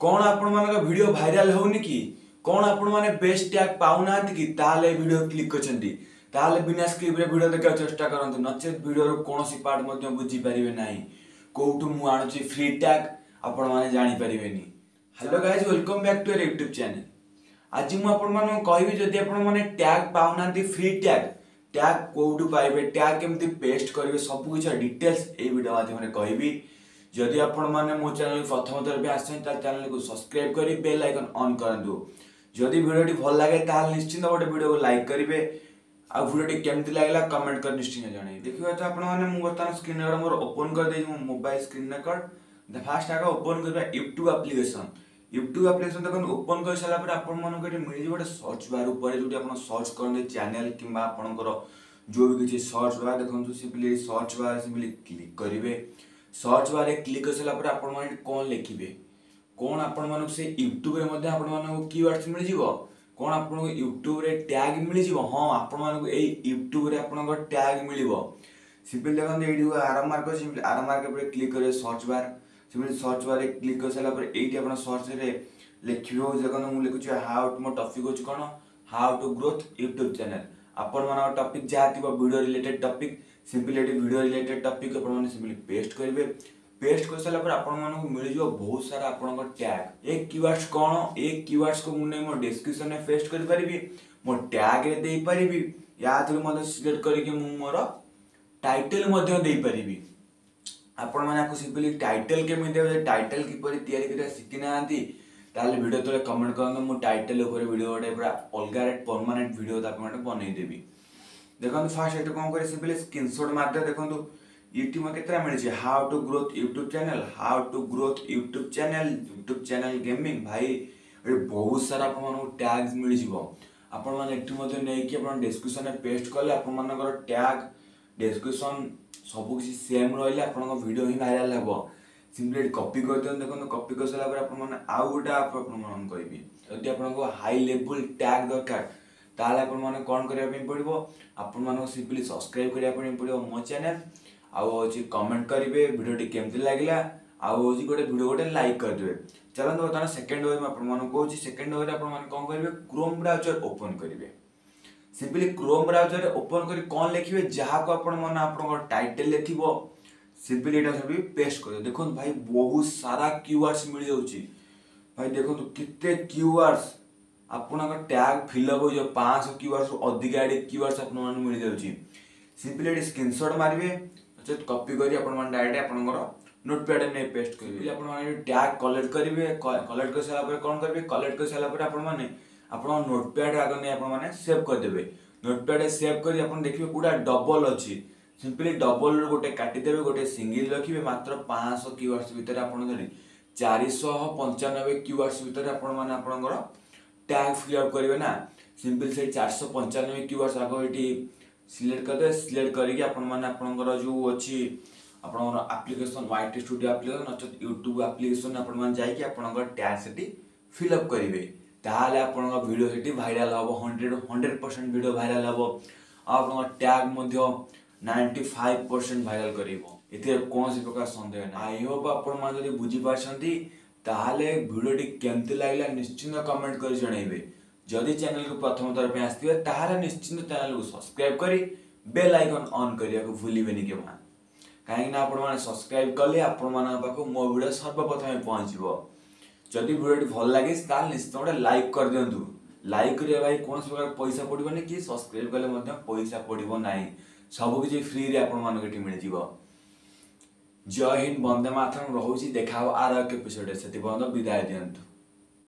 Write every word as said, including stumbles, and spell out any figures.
कौन आपण मानक वीडियो भाइराल होनी कि कौन आपण माने बेस्ट टैग पाऊना कि ताले वीडियो क्लिक करछंती ताले बिना स्क्रिप्ट रे वीडियो देखा चेष्टा करंतु नचेत वीडियो रो कोनोसी पार्ट मध्ये बुझी परिबे नाही कोउटु मु आणुची फ्री टैग आपण माने जानि परिबेनी। Hello guys welcome back to our YouTube channel. आज मु आपण माने कहबी जदी आपण माने टैग पाऊना फ्री टैग टैग कोउटु पाइबे टैग केमती पेस्ट करिवे सब कुछ डिटेल्स ए वीडियो माध्यम कहबी। जदि आपण माने मो चैनल प्रथम थर भी आछन त चैनल को सब्सक्राइब करी बेल आइकन ऑन कर दो। जदि वीडियो भल लगे ताल निश्चिंत गोटे वीडियो को लाइक करिवे आ वीडियो टी केमती लागला कमेंट कर निश्चिंत जणाई। देखियो त आपण माने मु बर्तन स्क्रीन रेकर्ड मोर ओपन कर दे मो mobile screen record the fast आका ओपन करबा YouTube एप्लीकेशन। YouTube एप्लीकेशन तकन ओपन कर सला पर आपण मन को मिल जे गोटे सर्च बार ऊपर जोटी आपण सर्च करने चैनल किबा आपण को जो भी किसी सर्च बार देखंतु simply search bar simply click करिवे। सर्च बारे क्लिक कर सला पर आपण माने कोन लिखिबे कोन आपण माने से YouTube रे मध्ये आपण माने को कीवर्ड्स मिल जीवो कोन आपण को YouTube रे टैग मिल जीवो। हां आपण माने को ए YouTube रे आपण को टैग मिलबो। सिंपल देखन एडियो are mark simple are mark पर क्लिक करे सर्च बार सिंपल सर्च बारे क्लिक कर सला पर एटी आपण सर्च रे लिखियो जकन मु लिखुछु हाउ टू मो टॉपिक होछ कोन how to growth YouTube channel. आपण माने टॉपिक जातिबो वीडियो रिलेटेड टॉपिक सिंपली एटी वीडियो रिलेटेड टॉपिक अपन माने सिंपली पेस्ट करिवे। पेस्ट कर सला पर आपण माने को मिल जो बहुत सारा आपण को टैग एक कीवर्ड्स कोन एक कीवर्ड्स को मुने मो डिस्क्रिप्शन में पेस्ट करि परिबी मो टैग रे देई परिबी या थुर मते सिलेक्ट करि के मु मोर टाइटल मध्ये देई परिबी। आपण माने को सिंपली टाइटल के में देबे टाइटल किपरि तयारी करा सिखिनांती ताले वीडियो तले कमेंट करन मो टाइटल ऊपर वीडियो ओडे पूरा अलगारेट परमानेंट वीडियो ता आपण बनै देबी। देखो फास्ट एट कौन करे सिंपली स्क्रीनशॉट मार दे देखो यूट्यूब में कितना मिल जाए how to growth YouTube channel how to growth YouTube channel YouTube channel gaming भाई बहुत सारा आपको टैग्स मिल जाव आपण माने एठी मध्ये नै कि आपण डिस्क्रिप्शन में पेस्ट करले आपण मानकर टैग डिस्क्रिप्शन सब कुछ सेम रहले आपण को वीडियो ही वायरल हेबो। सिंपली कॉपी कर दे देखो कॉपी कर सला पर आपण माने आ गोटा आपण मानन कहिबी। यदि आपण को हाई लेवल टैग दरकार ताले आपण माने कोन करिया पे पड़बो आपण माने सिंपली सब्सक्राइब करिया पे पड़बो मो चैनल आउ जे कमेंट करिवे वीडियो टी केमते लागला आउ जे गोटे वीडियो गोटे लाइक कर देबे। चलन बता सेकंड वे में आपण माने कहू छी सेकंड वे रे आपण माने कोन करिवे क्रोम ब्राउजर ओपन करिवे। सिंपली क्रोम ब्राउजर रे ओपन करि कोन लिखिवे जहा को आपण माने आपण टाइटल लेथिबो सिंपली एटा सब पेस्ट कर देखो भाई बहुत सारा कीवर्ड्स मिल जाउ छी भाई देखो कितने कीवर्ड्स आपण का टैग फिलअप हो जो पाँच सौ कीवर्ड्स अधिक आईडी कीवर्ड्स आपण मन मिल जाउची। सिंपली स्क्रीनशॉट मारबे जस्ट कॉपी करी आपण मन डायरेक्ट आपण को नोटपैड ने पेस्ट करबे। आपण माने टैग कलेक्ट करबे कलेक्ट कर सला पर कोन करबे कलेक्ट कर सला पर आपण माने आपण नोटपैड आगे ने आपण माने सेव कर देबे। नोटपैड रे सेव करी आपण देखिबे पूरा डबल अछि सिंपली डबल गोटे काटी देबे गोटे सिंगल रखिबे मात्र पाँच सौ कीवर्ड्स भीतर आपण धरि चार सौ पचानवे कीवर्ड्स भीतर आपण माने आपण को टैग फिलअप करेंगे ना। सिंपल से चार सौ पंचानवे कीवर्ड्स आगे ये सिलेक्ट करदे सिलेक्ट करके आपर जो अच्छी आपर एप्लीकेशन वाइट स्टूडियो एप्लीकेशन अर्थात यूट्यूब एप्लीकेशन आप जाकर टैग से फिलअप करेंगे ताल वीडियो से भाइराल हम hundred hundred percent video viral हम आप tag ninety five percent viral कर कौन सी प्रकार सन्देह ना। आई होप आप बुझीपार्टी ताले वीडियो टी केमती लागला निश्चिंत कमेंट कर जणाइबे। जदि चैनल को प्रथम थर पे आस्थिबे ताहारा निश्चिंत चैनल को सब्सक्राइब करी बेल आइकन ऑन करिया को भूलिबेनी के मा काहे ना आपण माने सब्सक्राइब करले आपण माने पाको मो वीडियो सर्वप्रथम पहुंचबो। जदि वीडियो टी भल लागे ताल निश्चित लाइक कर देंतु लाइक करिया भाई कोन प्रकार पैसा पड़िबो कि सब्सक्राइब करले मध्ये पैसा पड़िबो नाही सब किछि फ्री रे आपण माने के मिल जीवो। जय हिंद वंदे मातरम। रोची देखा आर एक एपिसोड से विदाय दियंतु।